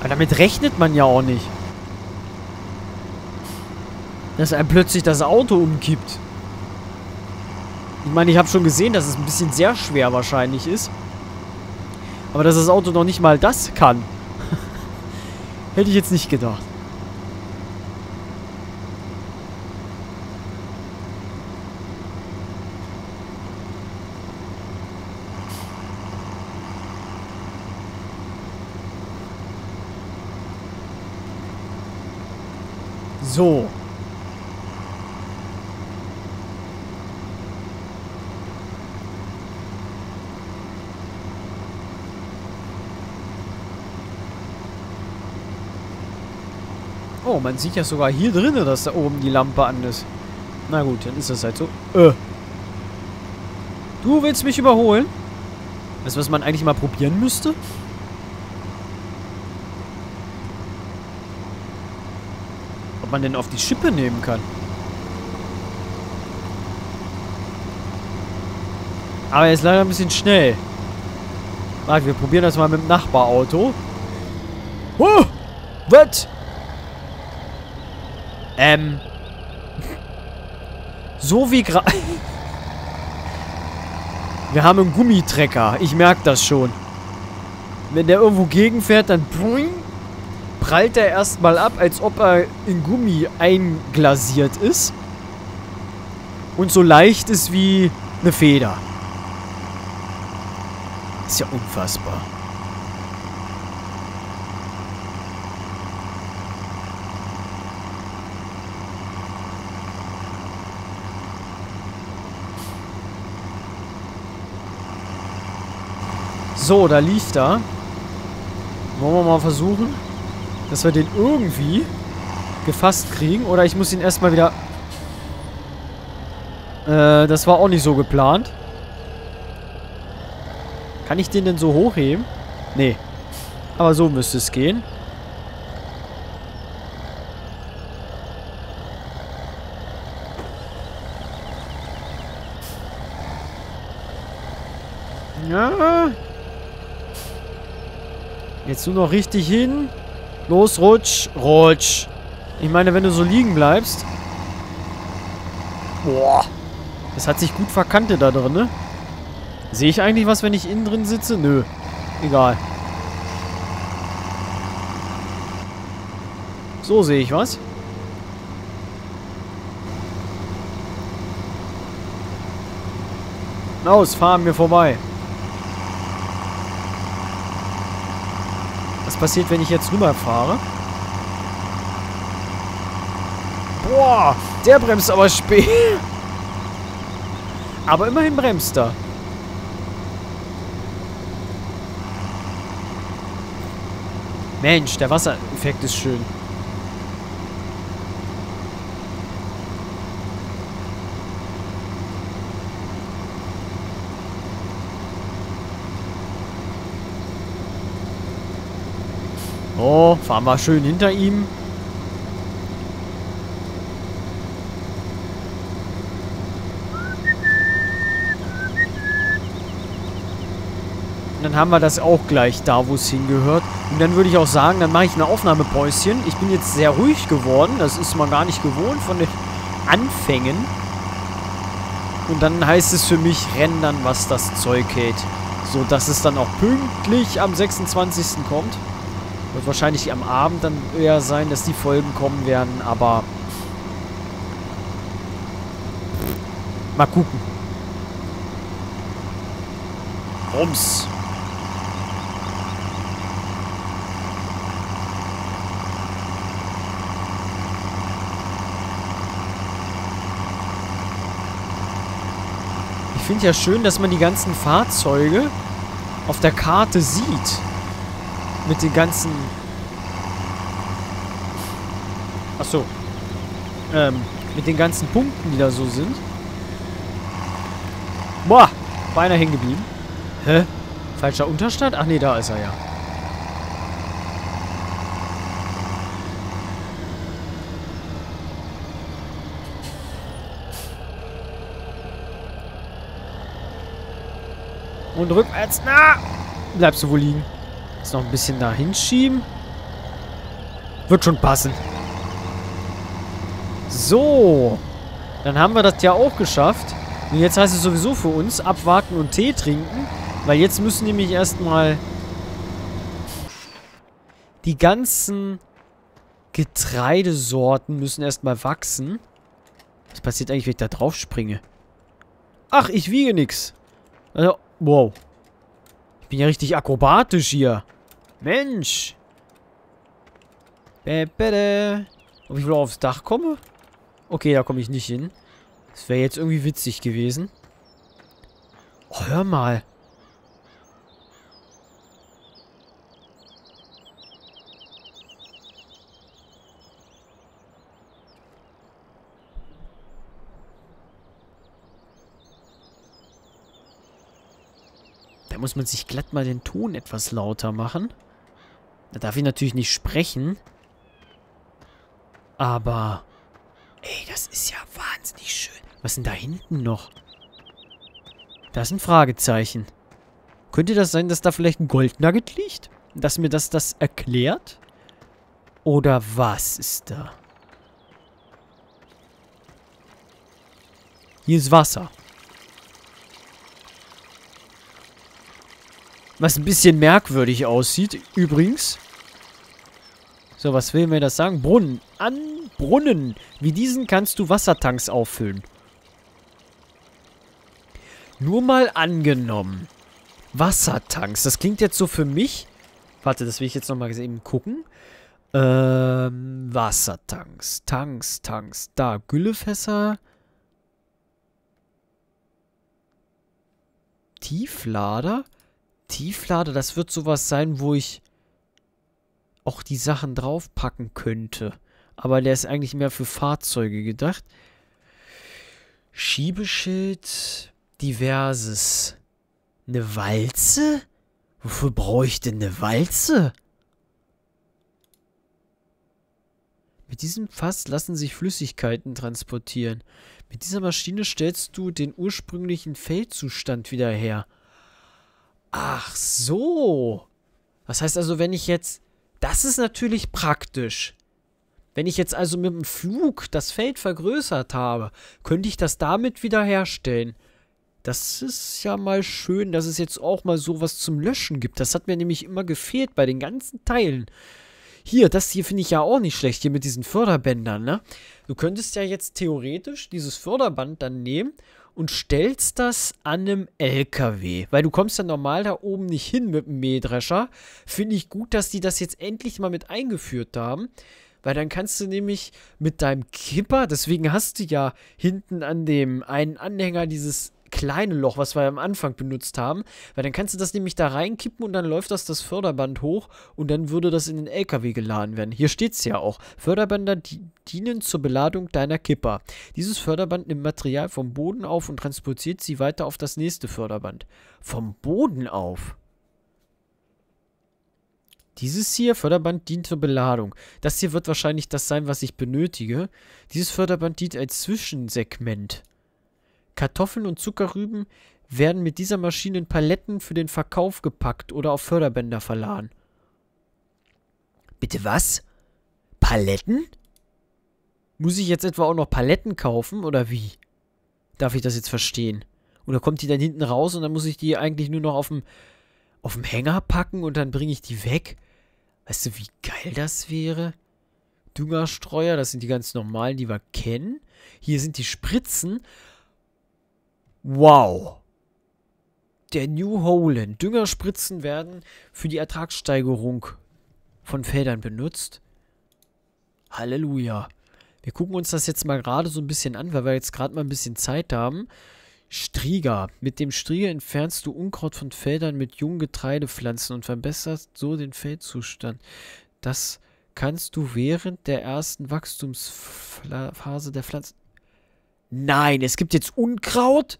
Aber damit rechnet man ja auch nicht. Dass einem plötzlich das Auto umkippt. Ich meine, ich habe schon gesehen, dass es ein bisschen sehr schwer wahrscheinlich ist. Aber dass das Auto noch nicht mal das kann. Hätte ich jetzt nicht gedacht. So. Oh, man sieht ja sogar hier drinnen, dass da oben die Lampe an ist. Na gut, dann ist das halt so. Du willst mich überholen? Weißt du, was man eigentlich mal probieren müsste? Ob man denn auf die Schippe nehmen kann? Aber er ist leider ein bisschen schnell. Warte, wir probieren das mal mit dem Nachbarauto. Oh! Was? So wie gerade... Wir haben einen Gummitrecker. Ich merke das schon. Wenn der irgendwo gegenfährt, dann prallt er erstmal ab, als ob er in Gummi einglasiert ist. Und so leicht ist wie eine Feder. Ist ja unfassbar. So, da lief da. Wollen wir mal versuchen, dass wir den irgendwie gefasst kriegen. Oder ich muss ihn erstmal wieder... das war auch nicht so geplant. Kann ich den denn so hochheben? Nee. Aber so müsste es gehen. Ja... Jetzt nur noch richtig hin. Los, rutsch, rutsch. Ich meine, wenn du so liegen bleibst. Boah. Das hat sich gut verkantet da drin, ne? Sehe ich eigentlich was, wenn ich innen drin sitze? Nö. Egal. So sehe ich was. Los, fahren wir vorbei. Passiert, wenn ich jetzt rüberfahre. Boah, der bremst aber spät. Aber immerhin bremst er. Mensch, der Wassereffekt ist schön. Oh, fahren wir schön hinter ihm. Und dann haben wir das auch gleich da, wo es hingehört. Und dann würde ich auch sagen, dann mache ich eine Aufnahmepäuschen. Ich bin jetzt sehr ruhig geworden. Das ist man gar nicht gewohnt von den Anfängen. Und dann heißt es für mich, rendern, was das Zeug hält. So, dass es dann auch pünktlich am 26. kommt. Wird wahrscheinlich am Abend dann eher sein, dass die Folgen kommen werden, aber... Mal gucken. Rums. Ich finde ja schön, dass man die ganzen Fahrzeuge auf der Karte sieht. Mit den ganzen... Achso. Mit den ganzen Punkten, die da so sind. Boah! Beinahe hängen geblieben. Hä? Falscher Unterstand? Ach nee, da ist er ja. Und rückwärts. Na! Bleibst du wohl liegen. Jetzt noch ein bisschen da hinschieben. Wird schon passen. So. Dann haben wir das ja auch geschafft. Und jetzt heißt es sowieso für uns, abwarten und Tee trinken. Weil jetzt müssen nämlich erstmal die ganzen Getreidesorten müssen erstmal wachsen. Was passiert eigentlich, wenn ich da drauf springe? Ach, ich wiege nix. Also, wow. Ich bin ja richtig akrobatisch hier. Mensch. Ob ich wohl aufs Dach komme? Okay, da komme ich nicht hin. Das wäre jetzt irgendwie witzig gewesen. Oh, hör mal. Da muss man sich glatt mal den Ton etwas lauter machen. Da darf ich natürlich nicht sprechen. Aber... Ey, das ist ja wahnsinnig schön. Was ist denn da hinten noch? Da ist ein Fragezeichen. Könnte das sein, dass da vielleicht ein Goldnugget liegt? Dass mir das erklärt? Oder was ist da? Hier ist Wasser. Was ein bisschen merkwürdig aussieht, übrigens. So, was will mir das sagen? Brunnen. An Brunnen. Wie diesen kannst du Wassertanks auffüllen. Nur mal angenommen. Wassertanks. Das klingt jetzt so für mich... Warte, das will ich jetzt nochmal eben gucken. Wassertanks. Tanks. Da, Güllefässer. Tieflader. Tieflader, das wird sowas sein, wo ich... auch die Sachen draufpacken könnte. Aber der ist eigentlich mehr für Fahrzeuge gedacht. Schiebeschild. Diverses. Eine Walze? Wofür brauche ich denn eine Walze? Mit diesem Fass lassen sich Flüssigkeiten transportieren. Mit dieser Maschine stellst du den ursprünglichen Feldzustand wieder her. Ach so. Das heißt also, wenn ich jetzt... Das ist natürlich praktisch. Wenn ich jetzt also mit dem Flug das Feld vergrößert habe, könnte ich das damit wieder herstellen. Das ist ja mal schön, dass es jetzt auch mal sowas zum Löschen gibt. Das hat mir nämlich immer gefehlt bei den ganzen Teilen. Hier, das hier finde ich ja auch nicht schlecht, hier mit diesen Förderbändern, ne? Du könntest ja jetzt theoretisch dieses Förderband dann nehmen und stellst das an einem LKW. Weil du kommst ja normal da oben nicht hin mit dem Mähdrescher. Finde ich gut, dass die das jetzt endlich mal mit eingeführt haben. Weil dann kannst du nämlich mit deinem Kipper, deswegen hast du ja hinten an dem einen Anhänger dieses kleine Loch, was wir am Anfang benutzt haben. Weil dann kannst du das nämlich da reinkippen und dann läuft das Förderband hoch und dann würde das in den LKW geladen werden. Hier steht es ja auch. Förderbänder dienen zur Beladung deiner Kipper. Dieses Förderband nimmt Material vom Boden auf und transportiert sie weiter auf das nächste Förderband. Vom Boden auf? Dieses hier, Förderband, dient zur Beladung. Das hier wird wahrscheinlich das sein, was ich benötige. Dieses Förderband dient als Zwischensegment. Kartoffeln und Zuckerrüben werden mit dieser Maschine in Paletten für den Verkauf gepackt oder auf Förderbänder verladen. Bitte was? Paletten? Muss ich jetzt etwa auch noch Paletten kaufen oder wie? Darf ich das jetzt verstehen? Oder kommt die dann hinten raus und dann muss ich die eigentlich nur noch auf dem Hänger packen und dann bringe ich die weg? Weißt du, wie geil das wäre? Düngerstreuer, das sind die ganz normalen, die wir kennen. Hier sind die Spritzen. Wow. Der New Holland. Düngerspritzen werden für die Ertragssteigerung von Feldern benutzt. Halleluja. Wir gucken uns das jetzt mal gerade so ein bisschen an, weil wir jetzt gerade mal ein bisschen Zeit haben. Strieger. Mit dem Strieger entfernst du Unkraut von Feldern mit jungen Getreidepflanzen und verbesserst so den Feldzustand. Das kannst du während der ersten Wachstumsphase der Pflanzen... Nein, es gibt jetzt Unkraut?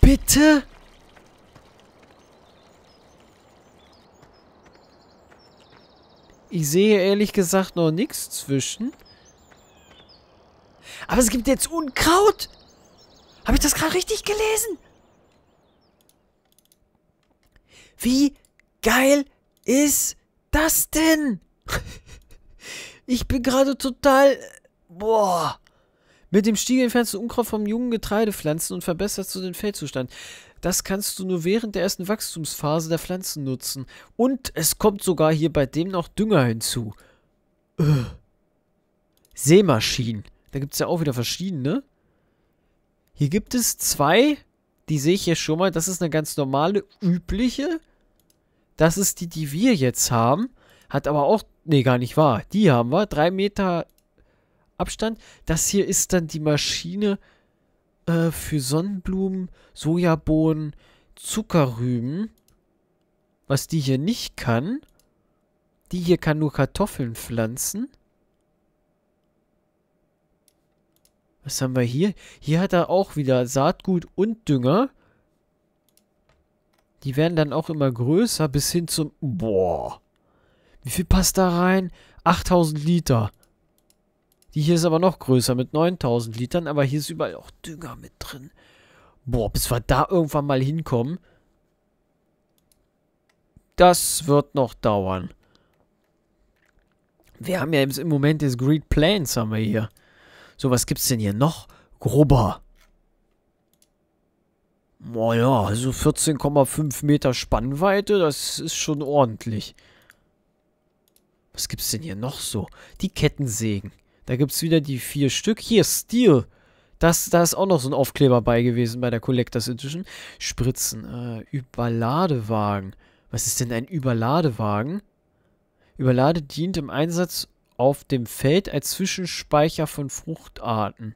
Bitte? Ich sehe ehrlich gesagt noch nichts zwischen. Aber es gibt jetzt Unkraut? Habe ich das gerade richtig gelesen? Wie geil ist das denn? Ich bin gerade total... Boah. Mit dem Stiel entfernst du Unkraut vom jungen Getreidepflanzen und verbesserst du den Feldzustand. Das kannst du nur während der ersten Wachstumsphase der Pflanzen nutzen. Und es kommt sogar hier bei dem noch Dünger hinzu. Sämaschinen. Da gibt es ja auch wieder verschiedene. Hier gibt es zwei. Die sehe ich hier schon mal. Das ist eine ganz normale, übliche. Das ist die, die wir jetzt haben. Hat aber auch... Nee, gar nicht wahr. Die haben wir. 3 Meter Abstand. Das hier ist dann die Maschine für Sonnenblumen, Sojabohnen, Zuckerrüben. Was die hier nicht kann. Die hier kann nur Kartoffeln pflanzen. Was haben wir hier? Hier hat er auch wieder Saatgut und Dünger. Die werden dann auch immer größer bis hin zum... Boah. Wie viel passt da rein? 8000 Liter. Die hier ist aber noch größer mit 9000 Litern. Aber hier ist überall auch Dünger mit drin. Boah, bis wir da irgendwann mal hinkommen. Das wird noch dauern. Wir haben ja im Moment das Great Plains haben wir hier. So, was gibt's denn hier noch? Grubber. Boah, ja, also 14,5 Meter Spannweite, das ist schon ordentlich. Was gibt's denn hier noch so? Die Kettensägen. Da gibt's wieder die 4 Stück. Hier, Steel. Da ist auch noch so ein Aufkleber bei gewesen bei der Collectors Edition. Spritzen. Überladewagen. Was ist denn ein Überladewagen? Überlade dient im Einsatz auf dem Feld als Zwischenspeicher von Fruchtarten.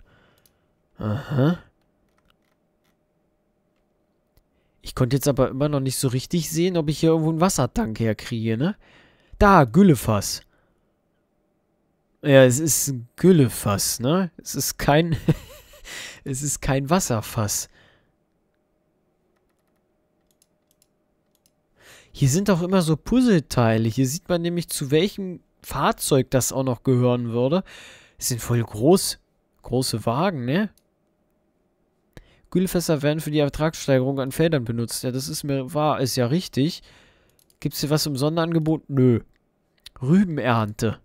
Aha. Ich konnte jetzt aber immer noch nicht so richtig sehen, ob ich hier irgendwo einen Wassertank herkriege, ne? Da, Güllefass. Ja, es ist ein Güllefass, ne? Es ist kein... es ist kein Wasserfass. Hier sind auch immer so Puzzleteile. Hier sieht man nämlich, zu welchem Fahrzeug das auch noch gehören würde. Das sind voll große Wagen, ne? Güllefässer werden für die Ertragssteigerung an Feldern benutzt. Ja, das ist mir wahr. Ist ja richtig. Gibt's hier was im Sonderangebot? Nö. Rübenernte.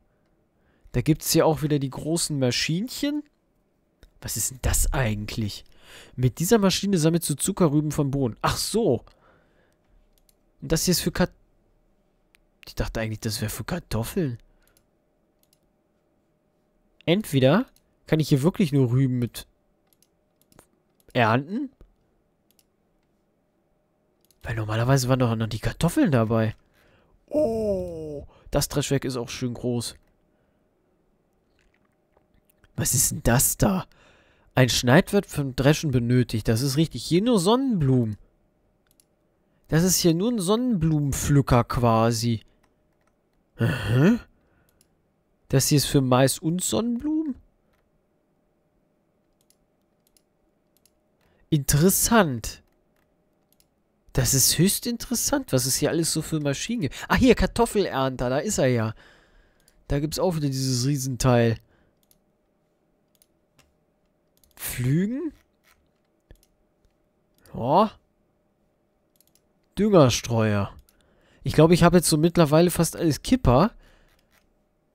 Da gibt's hier auch wieder die großen Maschinchen. Was ist denn das eigentlich? Mit dieser Maschine sammelst du Zuckerrüben vom Boden. Ach so. Und das hier ist für Kartoffeln. Ich dachte eigentlich, das wäre für Kartoffeln. Entweder kann ich hier wirklich nur Rüben mit ernten. Weil normalerweise waren doch noch die Kartoffeln dabei. Oh, das Dreschwerk ist auch schön groß. Was ist denn das da? Ein Schneid wird vom Dreschen benötigt. Das ist richtig. Hier nur Sonnenblumen. Das ist hier nur ein Sonnenblumenpflücker quasi. Aha. Das hier ist für Mais und Sonnenblumen? Interessant. Das ist höchst interessant, was es hier alles so für Maschinen gibt. Ah, hier, Kartoffelernter, da ist er ja. Da gibt es auch wieder dieses Riesenteil. Pflügen? Ja. Düngerstreuer. Ich glaube, ich habe jetzt so mittlerweile fast alles Kipper.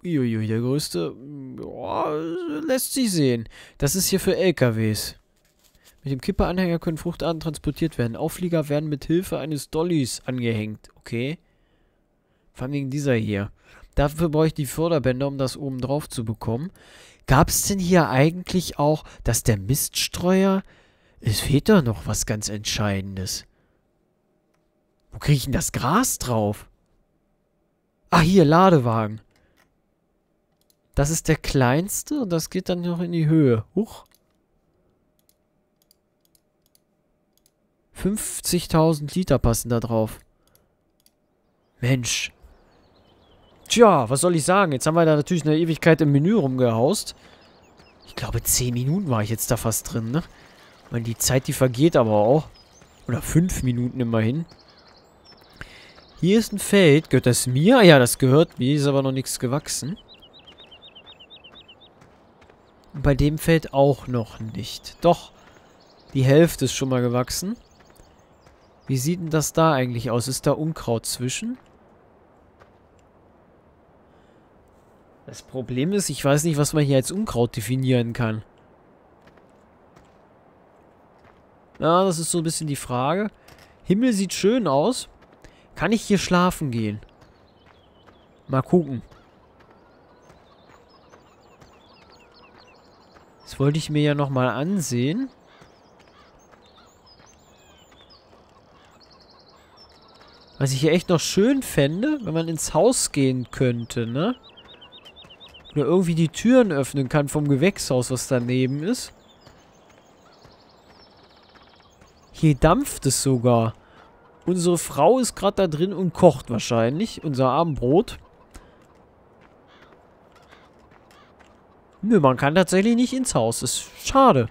Uiuiui, der größte... Ja, lässt sich sehen. Das ist hier für LKWs. Mit dem Kipperanhänger können Fruchtarten transportiert werden. Auflieger werden mit Hilfe eines Dollys angehängt. Okay. Vor allem wegen dieser hier. Dafür brauche ich die Förderbänder, um das oben drauf zu bekommen. Gab es denn hier eigentlich auch, dass der Miststreuer... Es fehlt da noch was ganz Entscheidendes. Wo kriege ich denn das Gras drauf? Ah, hier, Ladewagen. Das ist der kleinste und das geht dann noch in die Höhe. Huch. 50.000 Liter passen da drauf. Mensch. Tja, was soll ich sagen? Jetzt haben wir da natürlich eine Ewigkeit im Menü rumgehaust. Ich glaube, 10 Minuten war ich jetzt da fast drin, ne? Weil die Zeit, die vergeht aber auch. Oder 5 Minuten immerhin. Hier ist ein Feld. Gehört das mir? Ja, das gehört mir. Ist aber noch nichts gewachsen. Und bei dem Feld auch noch nicht. Doch. Die Hälfte ist schon mal gewachsen. Wie sieht denn das da eigentlich aus? Ist da Unkraut zwischen? Das Problem ist, ich weiß nicht, was man hier als Unkraut definieren kann. Ja, das ist so ein bisschen die Frage. Himmel sieht schön aus. Kann ich hier schlafen gehen? Mal gucken. Das wollte ich mir ja nochmal ansehen. Was ich hier echt noch schön fände, wenn man ins Haus gehen könnte, ne? Oder irgendwie die Türen öffnen kann vom Gewächshaus, was daneben ist. Hier dampft es sogar. Unsere Frau ist gerade da drin und kocht wahrscheinlich unser Abendbrot. Nö, man kann tatsächlich nicht ins Haus. Das ist schade.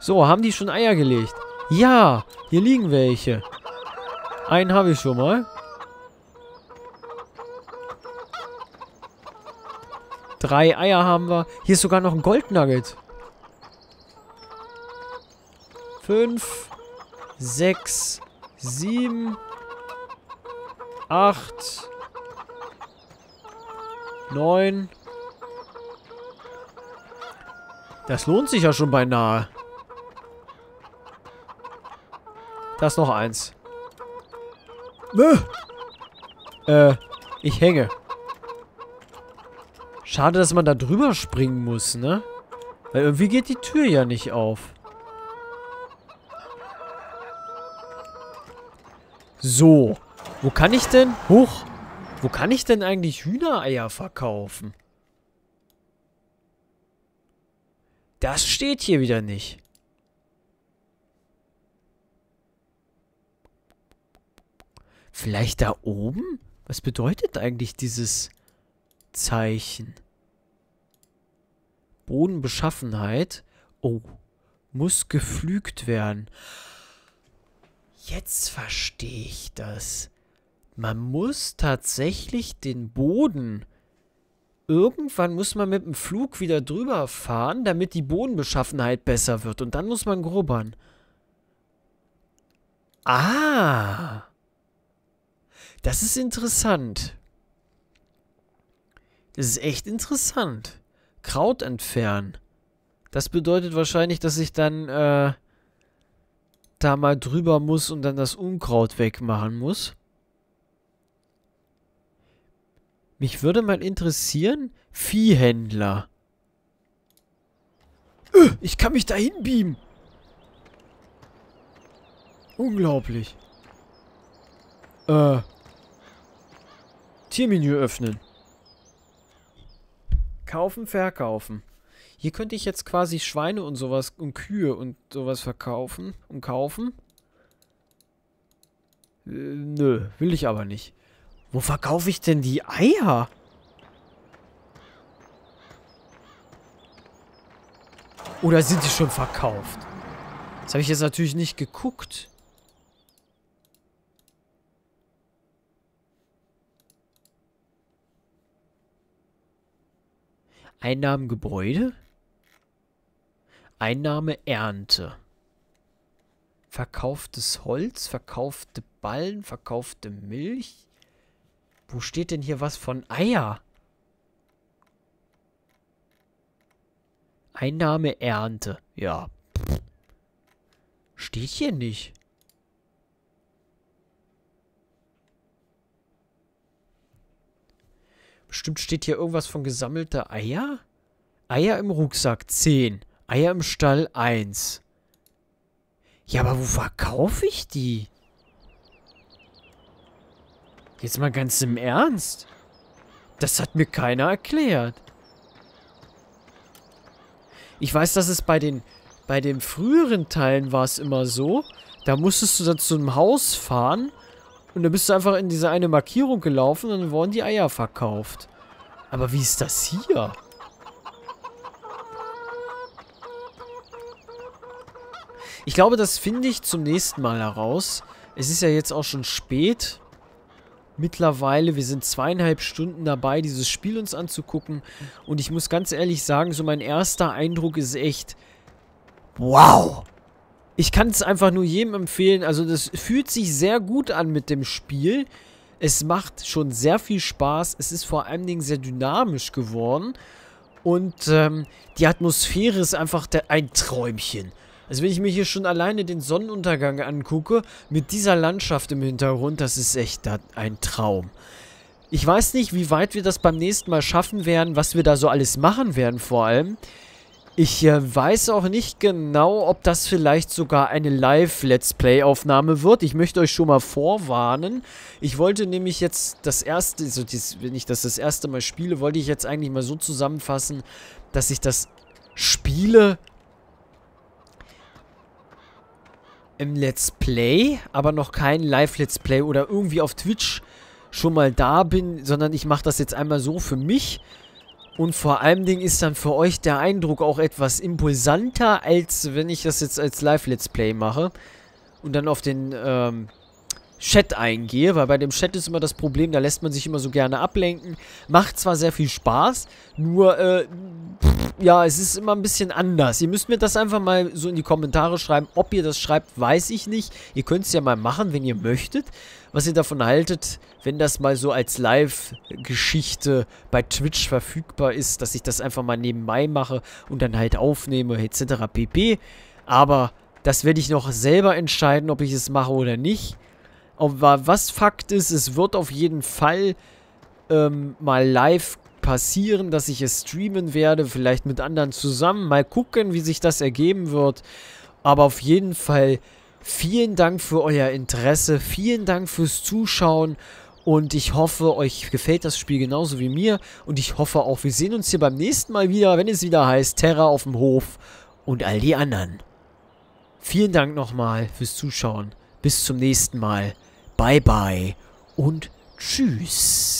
So, haben die schon Eier gelegt? Ja, hier liegen welche. Einen habe ich schon mal. 3 Eier haben wir. Hier ist sogar noch ein Goldnugget. 5, 6, 7, 8, 9. Das lohnt sich ja schon beinahe. Da ist noch eins. Ich hänge. Schade, dass man da drüber springen muss, ne? Weil irgendwie geht die Tür ja nicht auf. So. Wo kann ich denn... Huch. Wo kann ich denn eigentlich Hühnereier verkaufen? Das steht hier wieder nicht. Vielleicht da oben? Was bedeutet eigentlich dieses Zeichen? Bodenbeschaffenheit. Oh, muss gepflügt werden. Jetzt verstehe ich das. Man muss tatsächlich den Boden... Irgendwann muss man mit dem Flug wieder drüber fahren, damit die Bodenbeschaffenheit besser wird. Und dann muss man grubbern. Ah! Das ist interessant. Das ist echt interessant. Kraut entfernen. Das bedeutet wahrscheinlich, dass ich dann, da mal drüber muss und dann das Unkraut wegmachen muss. Mich würde mal interessieren, Viehhändler. Ich kann mich da hinbeamen. Unglaublich. Tiermenü öffnen. Kaufen, verkaufen. Hier könnte ich jetzt quasi Schweine und sowas und Kühe und sowas verkaufen und kaufen. Nö, will ich aber nicht. Wo verkaufe ich denn die Eier? Oder sind die schon verkauft? Das habe ich jetzt natürlich nicht geguckt. Einnahmen Gebäude? Einnahme Ernte. Verkauftes Holz, verkaufte Ballen, verkaufte Milch. Wo steht denn hier was von Eier? Einnahme Ernte. Ja. Steht hier nicht. Bestimmt steht hier irgendwas von gesammelte Eier? Eier im Rucksack 10. Eier im Stall 1. Ja, aber wo verkaufe ich die? Jetzt mal ganz im Ernst. Das hat mir keiner erklärt. Ich weiß, dass es bei den früheren Teilen war es immer so. Da musstest du dann zu einem Haus fahren. Und dann bist du einfach in diese eine Markierung gelaufen und dann wurden die Eier verkauft. Aber wie ist das hier? Ich glaube, das finde ich zum nächsten Mal heraus. Es ist ja jetzt auch schon spät. Mittlerweile, wir sind 2,5 Stunden dabei, dieses Spiel uns anzugucken. Und ich muss ganz ehrlich sagen, so mein erster Eindruck ist echt... Wow! Ich kann es einfach nur jedem empfehlen. Also das fühlt sich sehr gut an mit dem Spiel. Es macht schon sehr viel Spaß. Es ist vor allen Dingen sehr dynamisch geworden. Und die Atmosphäre ist einfach ein Träumchen. Also wenn ich mir hier schon alleine den Sonnenuntergang angucke, mit dieser Landschaft im Hintergrund, das ist echt ein Traum. Ich weiß nicht, wie weit wir das beim nächsten Mal schaffen werden, was wir da so alles machen werden vor allem. Ich weiß auch nicht genau, ob das vielleicht sogar eine Live-Let's Play-Aufnahme wird. Ich möchte euch schon mal vorwarnen. Ich wollte nämlich jetzt wenn ich das erste Mal spiele, wollte ich jetzt eigentlich mal so zusammenfassen, dass ich das spiele im Let's Play, aber noch kein Live-Let's Play oder irgendwie auf Twitch schon mal da bin, sondern ich mache das jetzt einmal so für mich. Und vor allem ist dann für euch der Eindruck auch etwas impulsanter, als wenn ich das jetzt als Live-Let's Play mache und dann auf den Chat eingehe, weil bei dem Chat ist immer das Problem, da lässt man sich immer so gerne ablenken. Macht zwar sehr viel Spaß, nur ja, es ist immer ein bisschen anders. Ihr müsst mir das einfach mal so in die Kommentare schreiben. Ob ihr das schreibt, weiß ich nicht. Ihr könnt es ja mal machen, wenn ihr möchtet. Was ihr davon haltet, wenn das mal so als Live-Geschichte bei Twitch verfügbar ist, dass ich das einfach mal nebenbei mache und dann halt aufnehme etc. pp. Aber das werde ich noch selber entscheiden, ob ich es mache oder nicht. Aber was Fakt ist, es wird auf jeden Fall mal live passieren, dass ich es streamen werde, vielleicht mit anderen zusammen. Mal gucken, wie sich das ergeben wird. Aber auf jeden Fall vielen Dank für euer Interesse, vielen Dank fürs Zuschauen und ich hoffe, euch gefällt das Spiel genauso wie mir und ich hoffe auch, wir sehen uns hier beim nächsten Mal wieder, wenn es wieder heißt Terra auf dem Hof und all die anderen. Vielen Dank nochmal fürs Zuschauen. Bis zum nächsten Mal. Bye bye und tschüss.